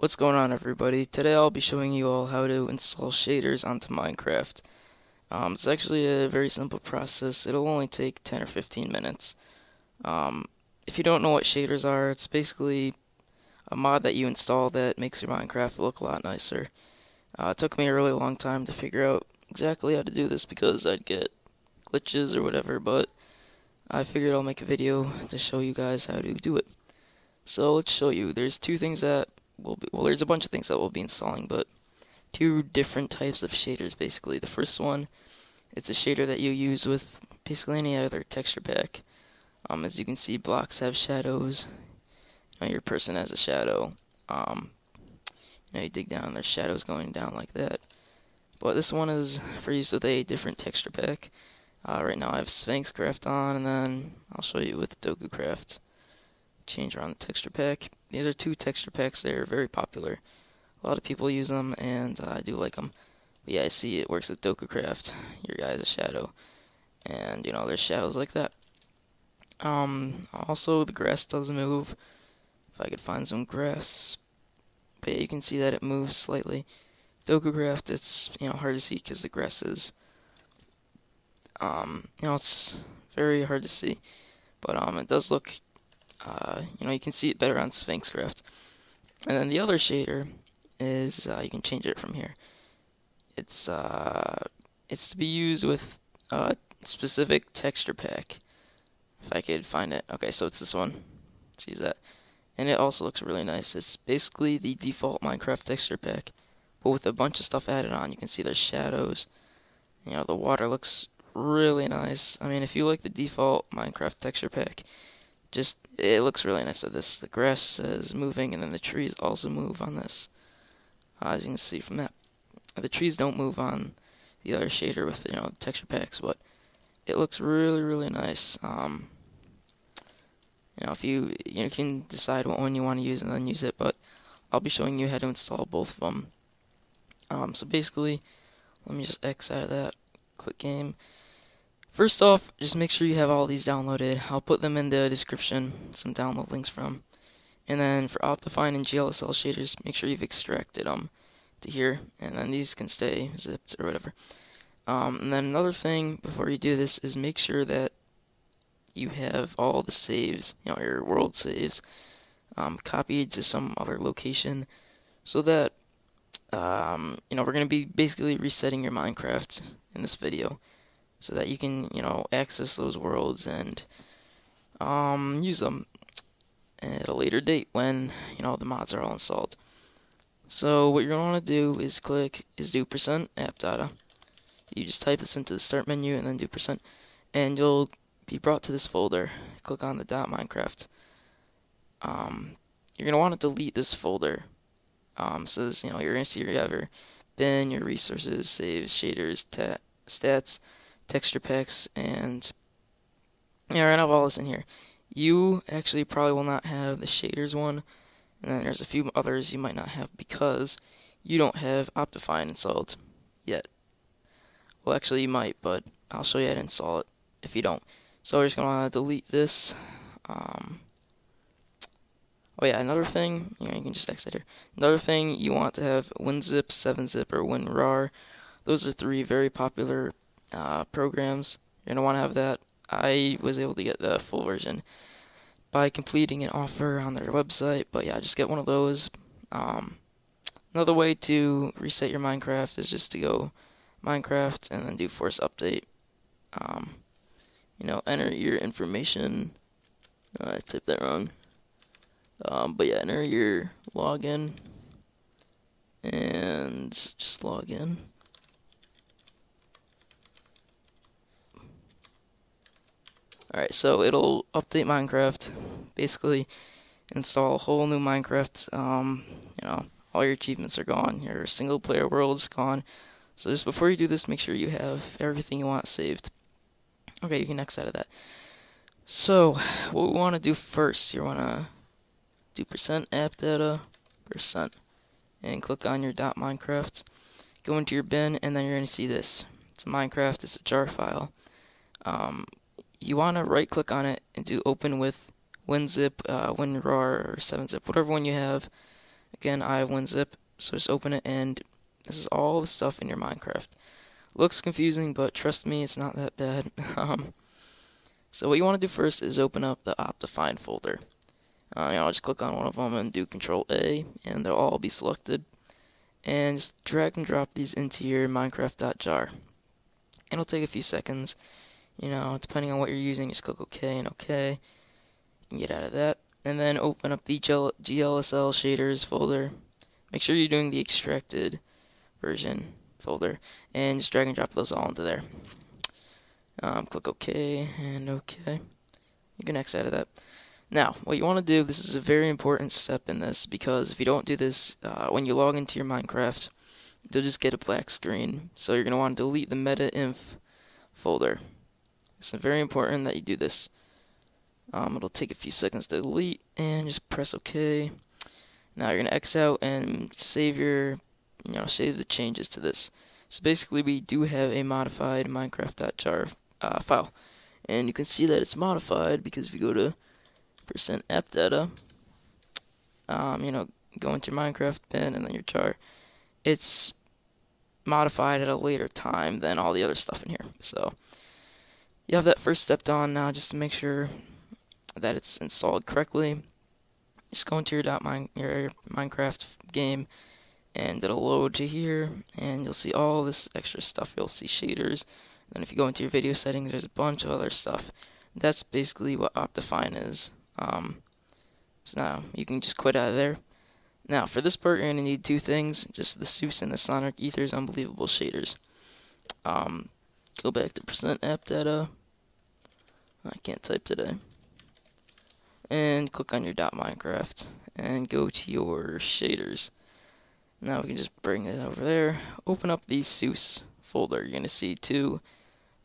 What's going on, everybody? Today I'll be showing you all how to install shaders onto Minecraft. It's actually a very simple process. It'll only take 10 or 15 minutes. If you don't know what shaders are, it's basically a mod that you install that makes your Minecraft look a lot nicer. It took me a really long time to figure out exactly how to do this because I'd get glitches or whatever, but I figured I'll make a video to show you guys how to do it. So let's show you. There's two things that there's a bunch of things that we'll be installing, but two different types of shaders, basically. The first one, it's a shader that you use with basically any other texture pack. As you can see, blocks have shadows. Now your person has a shadow. Now you dig down, there's shadows going down like that. But this one is for use with a different texture pack. Right now I have SphinxCraft on, and then I'll show you with Dokucraft. Change around the texture pack. These are two texture packs that are very popular. A lot of people use them, and I do like them. But yeah, I see it works with Dokucraft. Your guy's a shadow, and you know there's shadows like that. Also, the grass does move. If I could find some grass, but yeah, you can see that it moves slightly. Dokucraft, it's hard to see because the grass is it's very hard to see, but it does look. You can see it better on SphinxCraft. And then the other shader is, you can change it from here. It's to be used with a specific texture pack. If I could find it. Okay, so it's this one. Let's use that. And it also looks really nice. It's basically the default Minecraft texture pack, but with a bunch of stuff added on. You can see there's shadows. The water looks really nice. I mean, if you like the default Minecraft texture pack, it looks really nice at this. The grass is moving, and then the trees also move on this. As you can see from that, the trees don't move on the other shader with the texture packs, but it looks really, really nice. If you can decide what one you want to use and then use it, but I'll be showing you how to install both of them. So basically, let me just X out of that. Quick game. First off, just make sure you have all these downloaded. I'll put them in the description, some download links from. And then for OptiFine and GLSL shaders, make sure you've extracted them to here. And then these can stay zipped or whatever. And then another thing before you do this is make sure that you have all the saves, your world saves, copied to some other location, so that, we're going to be basically resetting your Minecraft in this video, so that you can, access those worlds and use them at a later date when, the mods are all installed. So what you're going to want to do is do %appdata. You just type this into the start menu and then do %, and you'll be brought to this folder. Click on the .minecraft. You're going to want to delete this folder. So this, you're going to see you have your bin, your resources, saves, shaders, stats, texture packs, and right now I have all this in here. You actually probably will not have the shaders one, and then there's a few others you might not have because you don't have OptiFine installed yet. Well, actually you might, but I'll show you how to install it if you don't. So we're just going to want to delete this. Oh yeah, another thing, you can just exit here. Another thing, you want to have WinZip, 7-Zip, or WinRAR. Those are three very popular programs. You're going to want to have that. I was able to get the full version by completing an offer on their website, but yeah, just get one of those. Another way to reset your Minecraft is just to go Minecraft and then do force update. Enter your information. I typed that wrong. But yeah, enter your login and just log in. Alright, so it'll update Minecraft, basically install a whole new Minecraft, all your achievements are gone, your single player world's gone, so just before you do this, make sure you have everything you want saved. Okay, you can X out of that. So, what we want to do first, you want to do %appdata, %, and click on your .minecraft, go into your bin, and then you're going to see this. It's a Minecraft, it's a jar file. You want to right click on it and do open with WinZip, WinRAR, or 7-Zip, whatever one you have. Again, I have WinZip, so just open it, and this is all the stuff in your Minecraft. Looks confusing, but trust me, it's not that bad. So what you want to do first is open up the OptiFine folder. I'll just click on one of them and do Control A, and they'll all be selected. And just drag and drop these into your Minecraft.jar. It'll take a few seconds. Depending on what you're using, just click OK and OK. You can get out of that. And then open up the GLSL shaders folder. Make sure you're doing the extracted version folder. And just drag and drop those all into there. Click OK and OK. You can X out of that. Now, what you want to do, this is a very important step in this, because if you don't do this, when you log into your Minecraft, you'll just get a black screen. So you're going to want to delete the meta-inf folder. It's very important that you do this. It'll take a few seconds to delete, and just press OK. Now you're going to X out and save your, save the changes to this. So basically, we do have a modified Minecraft.jar file. And you can see that it's modified, because if you go to %appdata, go into your Minecraft bin and then your jar, it's modified at a later time than all the other stuff in here. So you have that first step done now, just to make sure that it's installed correctly. Just go into your Minecraft game, and it'll load to here, and you'll see all this extra stuff. You'll see shaders, and then if you go into your video settings, there's a bunch of other stuff. That's basically what OptiFine is. So now you can just quit out of there. Now for this part, you're gonna need two things: just the Seuss and the Sonic Ether's Unbelievable Shaders. Go back to %appdata. I can't type today. And click on your .minecraft and go to your shaders. Now we can just bring it over there. Open up the Seuss folder. You're gonna see two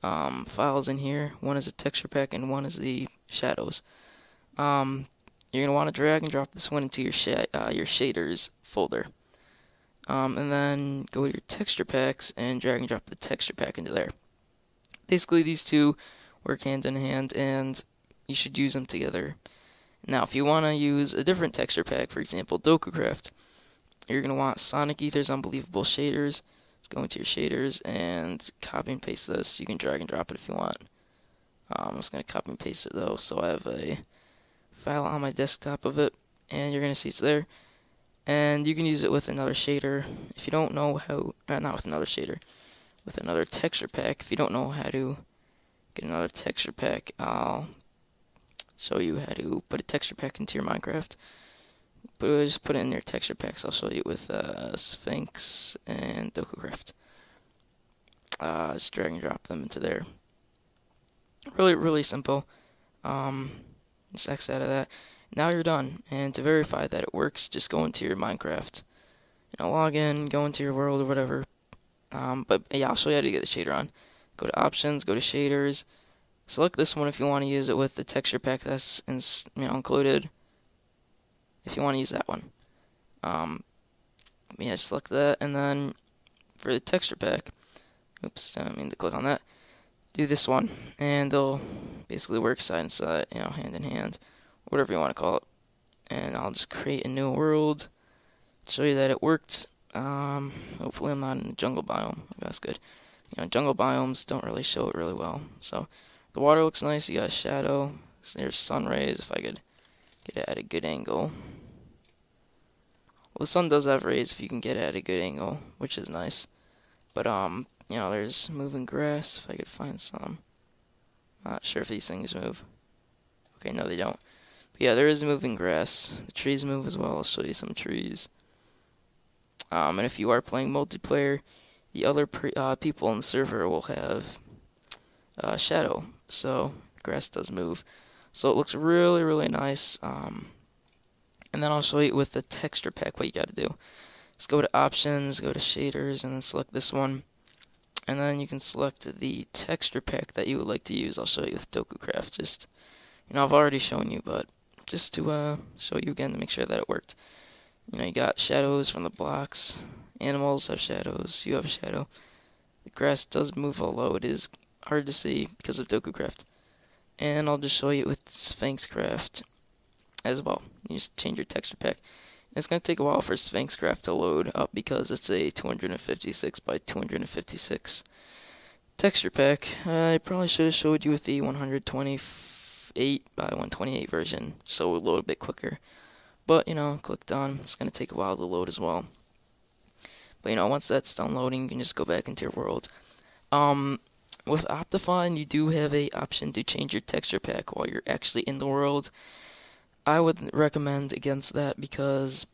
files in here. One is a texture pack and one is the shadows. You're gonna want to drag and drop this one into your shaders folder, and then go to your texture packs and drag and drop the texture pack into there. Basically, these two work hand in hand, and you should use them together. Now, if you want to use a different texture pack, for example, Dokucraft, you're gonna want Sonic Ether's Unbelievable Shaders. Let's go into your shaders and copy and paste this. You can drag and drop it if you want. I'm just gonna copy and paste it though, so I have a file on my desktop of it, and you're gonna see it's there, and you can use it with another shader if you don't know how, not with another shader, with another texture pack. If you don't know how to get another texture pack, I'll show you how to put a texture pack into your Minecraft, but we'll just put it in your texture packs. I'll show you with Sphinx and Dokucraft. Just drag and drop them into there. Really simple. Just X out of that. Now you're done. And to verify that it works, just go into your Minecraft. Log in, go into your world or whatever. But yeah, I'll show you how to get the shader on. Go to options, go to shaders. Select this one if you want to use it with the texture pack that's included. If you want to use that one. Yeah, just select that, and then for the texture pack, oops, I didn't mean to click on that. Do this one, and they'll basically work side and side, hand in hand, whatever you want to call it. And I'll just create a new world, show you that it worked. Hopefully I'm not in the jungle biome. That's good. Jungle biomes don't really show it really well. So the water looks nice. You got a shadow. There's sun rays. If I could get it at a good angle. Well, the sun does have rays if you can get it at a good angle, which is nice. But there's moving grass. If I could find some. Not sure if these things move. Okay, no, they don't. But yeah, there is moving grass. The trees move as well. I'll show you some trees. And if you are playing multiplayer, the other people on the server will have shadow. So grass does move. So it looks really nice. And then I'll show you with the texture pack what you got to do. Let's go to options, go to shaders, and then select this one. And then you can select the texture pack that you would like to use. I'll show you with Dokucraft. Just, I've already shown you, but just to show you again to make sure that it worked. You got shadows from the blocks. Animals have shadows. You have a shadow. The grass does move, although it is hard to see because of Dokucraft. And I'll just show you with SphinxCraft as well. You just change your texture pack. It's going to take a while for SphinxCraft to load up because it's a 256 by 256 texture pack. I probably should have showed you the 128 by 128 version, so it would load a bit quicker. But, you know, clicked on. It's going to take a while to load as well. But, you know, once that's done loading, you can just go back into your world. With OptiFine, you do have a option to change your texture pack while you're actually in the world. I would recommend against that because,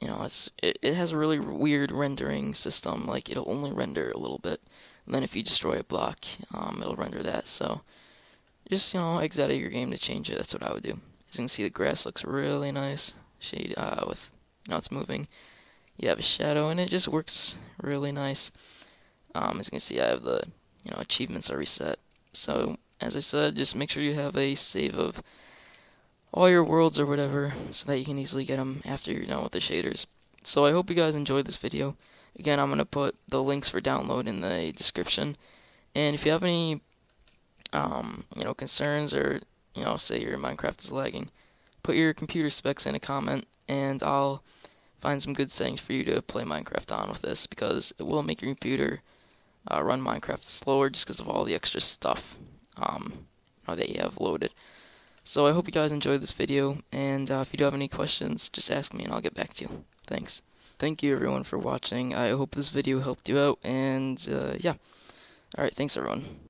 you know, it has a really weird rendering system. Like, it'll only render a little bit, and then if you destroy a block, it'll render that. So, just, you know, exit out of your game to change it. That's what I would do. As you can see, the grass looks really nice. Shade with, you know, it's moving. You have a shadow, and it just works really nice. As you can see, I have the, you know, achievements are reset. So, as I said, just make sure you have a save of all your worlds or whatever, so that you can easily get them after you're done with the shaders. So I hope you guys enjoyed this video. Again, I'm going to put the links for download in the description. And if you have any, you know, concerns or, you know, say your Minecraft is lagging, put your computer specs in a comment, and I'll find some good settings for you to play Minecraft on with this, because it will make your computer run Minecraft slower just because of all the extra stuff that you have loaded. So I hope you guys enjoyed this video, and if you do have any questions, just ask me and I'll get back to you. Thanks. Thank you everyone for watching. I hope this video helped you out, and yeah. Alright, thanks everyone.